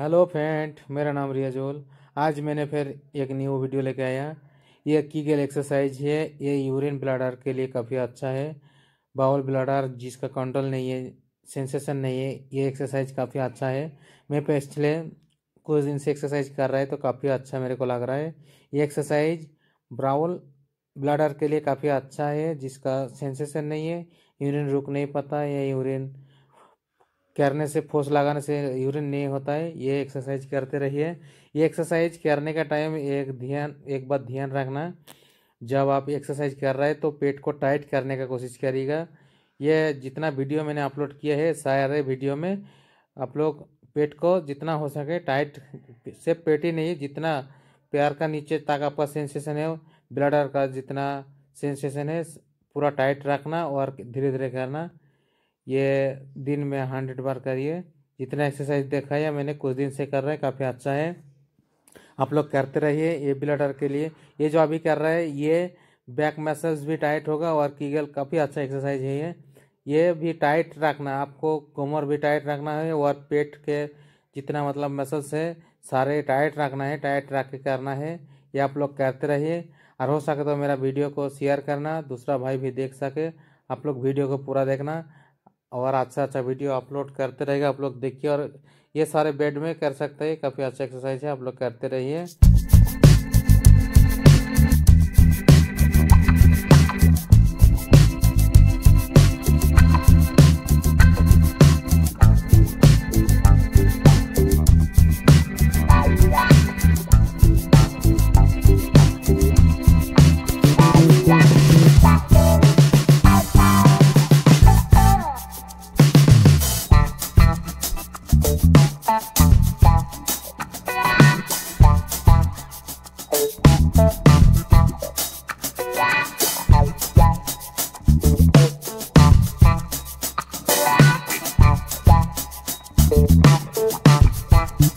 Hello friend, मेरा नाम रियाजोल। आज मैंने फिर एक न्यू वीडियो लेके आया। ये कीगेल एक्सरसाइज है। ये यूरिन ब्लाडर के लिए काफ़ी अच्छा है। बाउल ब्लाडर जिसका कंट्रोल नहीं है, सेंसेशन नहीं है, ये एक्सरसाइज काफ़ी अच्छा है। मैं पिछले कुछ दिन से एक्सरसाइज कर रहा है तो काफ़ी अच्छा मेरे को लग रहा है। ये एक्सरसाइज बाउल ब्लाडर के लिए काफ़ी अच्छा है, जिसका सेंसेशन नहीं है, यूरिन रुक नहीं पाता या यूरिन करने से, फोर्स लगाने से यूरिन नहीं होता है। ये एक्सरसाइज करते रहिए। ये एक्सरसाइज करने का टाइम एक बात ध्यान रखना, जब आप एक्सरसाइज कर रहे हैं तो पेट को टाइट करने का कोशिश करिएगा। ये जितना वीडियो मैंने अपलोड किया है, सारे वीडियो में आप लोग पेट को जितना हो सके टाइट, सिर्फ पेट ही नहीं, जितना पैर का नीचे तक आपका सेंसेशन है, ब्लडर का जितना सेंसेशन है, पूरा टाइट रखना और धीरे धीरे करना। ये दिन में 100 बार करिए। जितना एक्सरसाइज दिखाया मैंने कुछ दिन से कर रहा है, काफ़ी अच्छा है। आप लोग करते रहिए। ये ब्लडर के लिए ये जो अभी कर रहा है, ये बैक मसल्स भी टाइट होगा और कीगल काफ़ी अच्छा एक्सरसाइज है। ये भी टाइट रखना, आपको कमर भी टाइट रखना है और पेट के जितना मतलब मसल्स है सारे टाइट रखना है, टाइट रख के करना है। ये आप लोग करते रहिए और हो सके तो मेरा वीडियो को शेयर करना, दूसरा भाई भी देख सके। आप लोग वीडियो को पूरा देखना और अच्छा वीडियो अपलोड करते रहेगा। आप लोग देखिए और ये सारे बेड में कर सकते हैं। काफ़ी अच्छा एक्सरसाइज है, आप लोग करते रहिए।